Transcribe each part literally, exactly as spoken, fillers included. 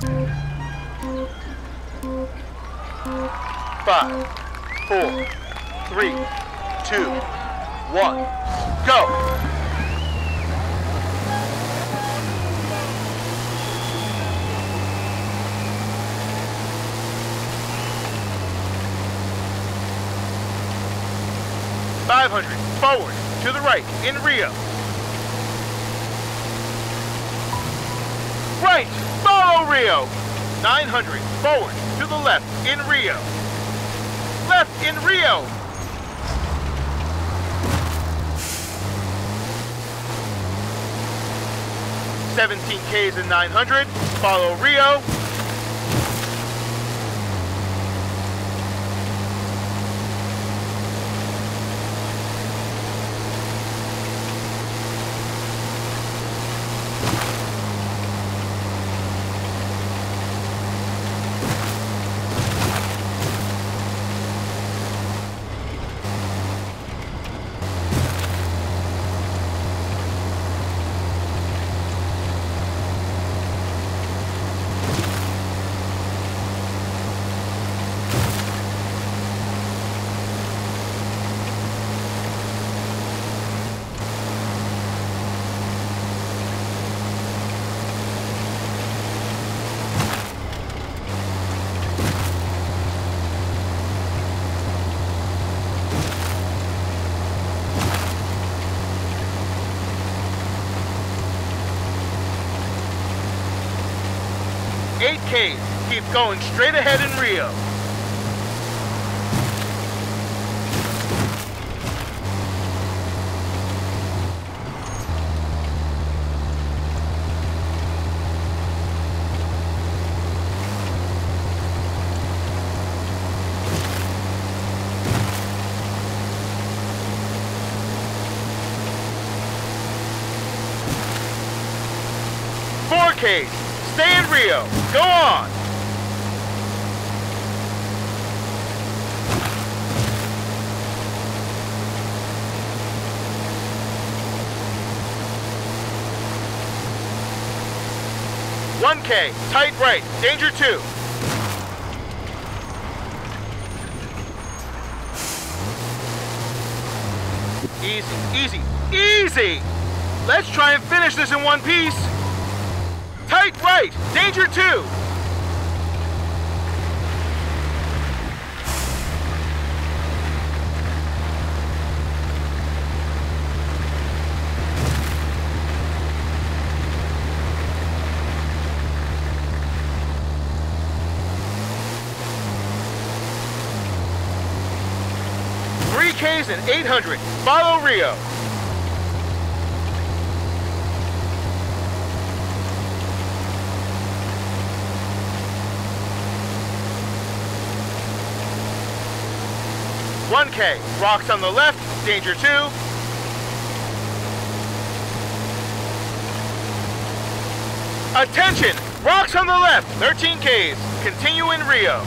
Five, four, three, two, one, go! five hundred, forward, to the right, in Rio. Right, follow Rio. nine hundred, forward, to the left, in Rio. Left, in Rio. seventeen Ks and nine hundred, follow Rio. eight Ks, keep going straight ahead in Rio. four Ks. Stay in Rio. Go on. one K. Tight right. Danger two. Easy. Easy. Easy. Let's try and finish this in one piece. Tight right, danger two. three Ks and eight hundred, follow Rio. one K, rocks on the left, danger two. Attention, rocks on the left, thirteen Ks, continue in Rio.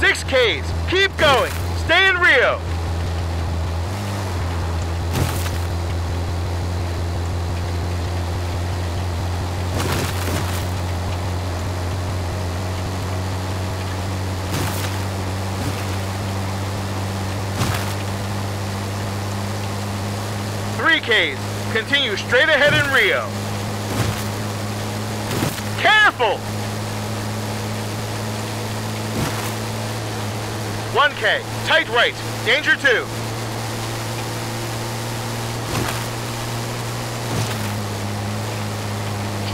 six Ks, keep going, stay in Rio. three Ks, continue straight ahead in Rio. Careful! one K, tight right, danger two.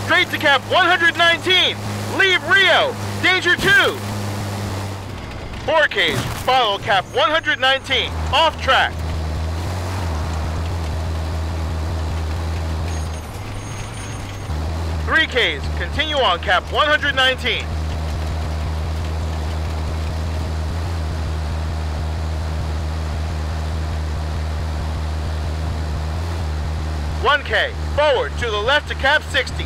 Straight to cap one nineteen, leave Rio. Danger two! Orcage, follow cap one nineteen, off track. three Ks, continue on cap one nineteen. one K, forward to the left to cap sixty.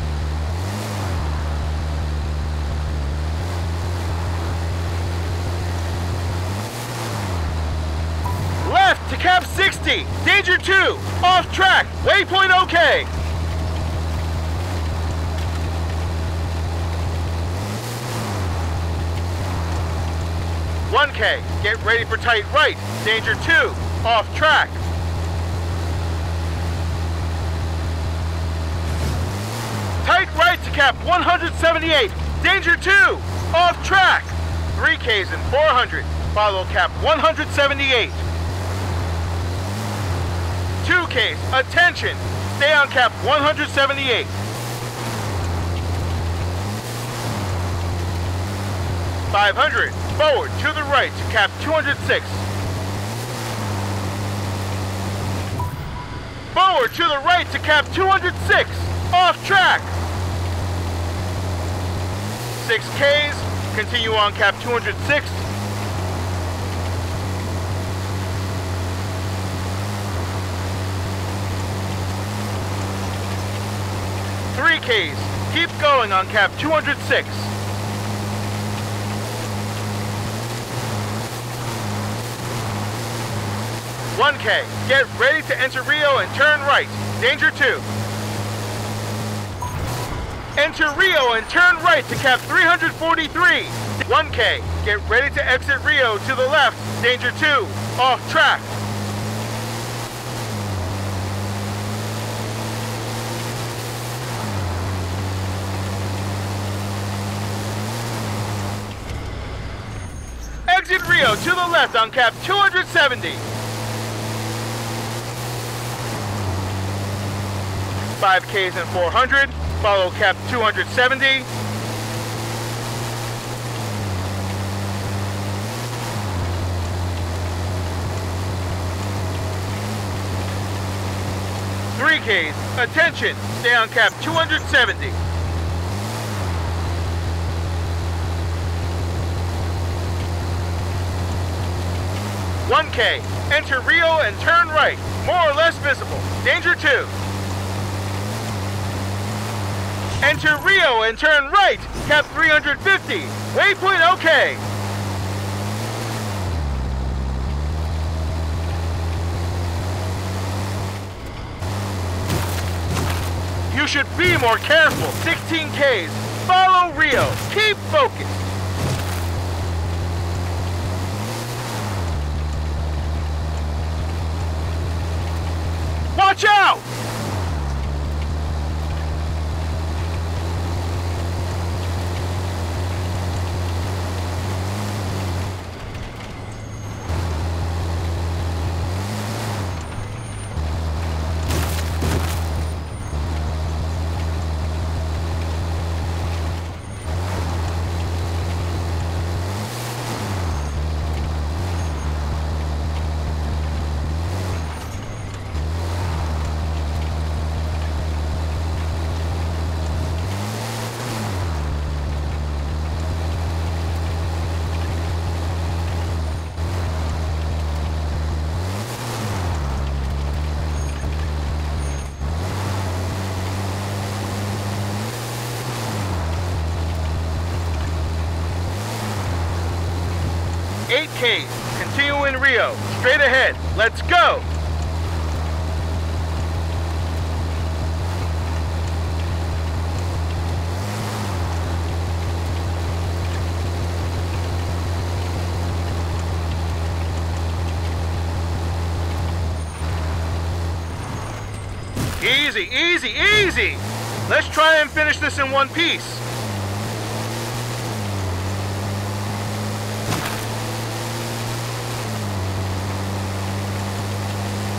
Left to cap sixty, danger two, off track, waypoint okay. one K, get ready for tight right, danger two, off track. Tight right to cap one seventy-eight, danger two, off track. three Ks and four hundred, follow cap one seventy-eight. two Ks, attention, stay on cap one seventy-eight. five hundred, forward to the right to cap two oh six. Forward to the right to cap two oh six, off track. six Ks, continue on cap two oh six. three Ks, keep going on cap two oh six. one K, get ready to enter Rio and turn right, danger two. Enter Rio and turn right to cap three forty-three. one K, get ready to exit Rio to the left, danger two, off track. Exit Rio to the left on cap two seventy. five Ks and four hundred, follow cap two seventy. three Ks, attention, stay on cap two seventy. one K, enter Rio and turn right, more or less visible, danger two. Enter Rio and turn right, cap three fifty, waypoint okay. You should be more careful, sixteen Ks, follow Rio, keep focused. Watch out! eight Ks, continue in Rio, straight ahead, let's go! Easy, easy, easy! Let's try and finish this in one piece.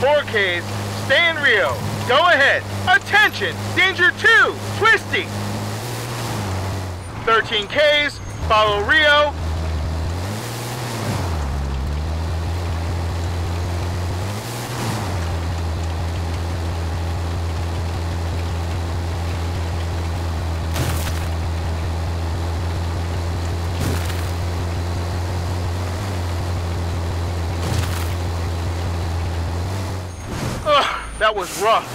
four Ks, stay in Rio, go ahead, attention, danger two, twisty. thirteen Ks, Follow Rio. Ugh, that was rough.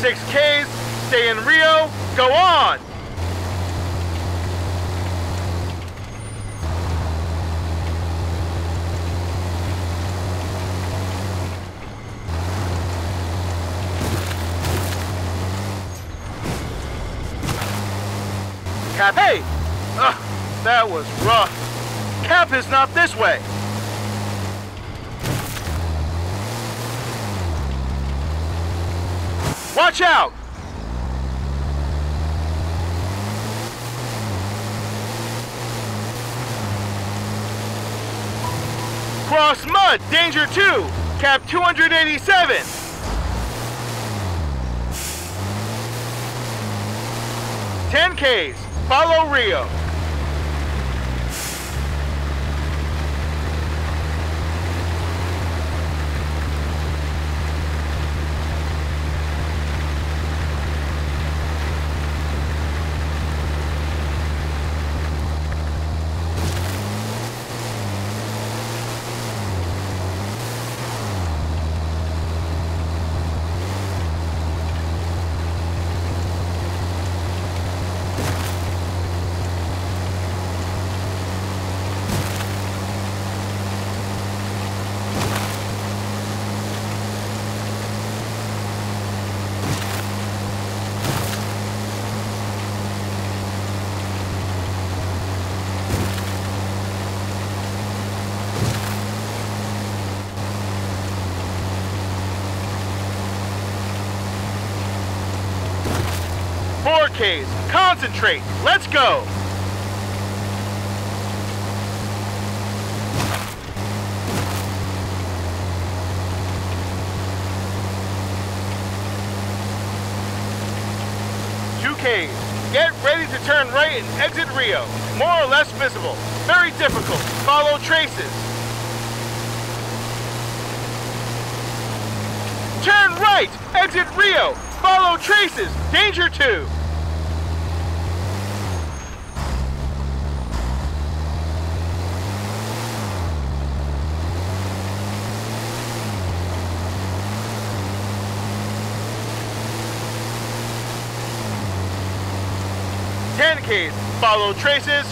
six Ks, stay in Rio, go on! Cap, hey! Ugh, that was rough. Cap is not this way. Watch out! Cross mud, danger two, cap two eighty-seven. ten Ks, follow Rio. Case. Concentrate. Let's go. two Ks. Get ready to turn right and exit Rio. More or less visible. Very difficult. Follow traces. Turn right. Exit Rio. Follow traces. Danger two. ten Ks, follow traces.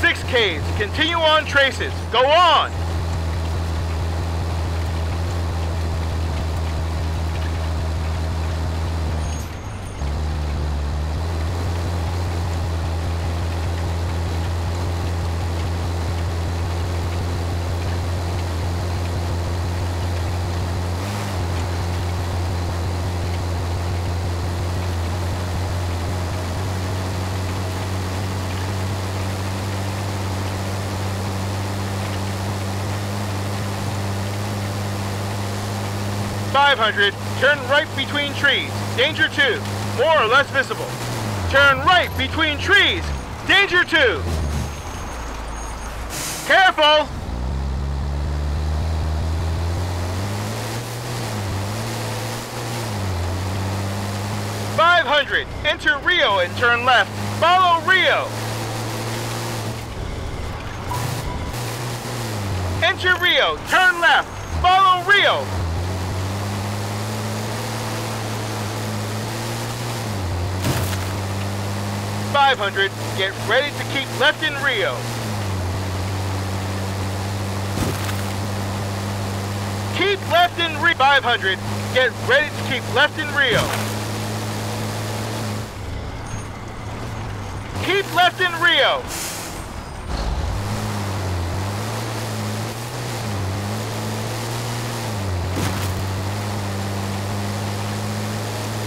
six Ks, continue on traces, go on. five hundred, turn right between trees, danger two, more or less visible. Turn right between trees, danger two. Careful! one hundred. Enter Rio and turn left. Follow Rio. Enter Rio. Turn left. Follow Rio. five hundred. Get ready to keep left in Rio. Keep left in Rio. five hundred. Get ready to keep left in Rio. Keep left in Rio.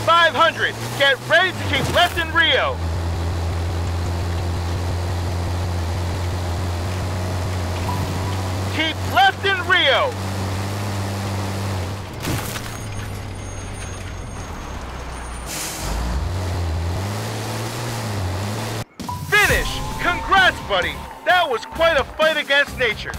five hundred. Get ready to keep left in Rio. Keep left in Rio. Finish! Congrats, buddy! That was quite a fight against nature.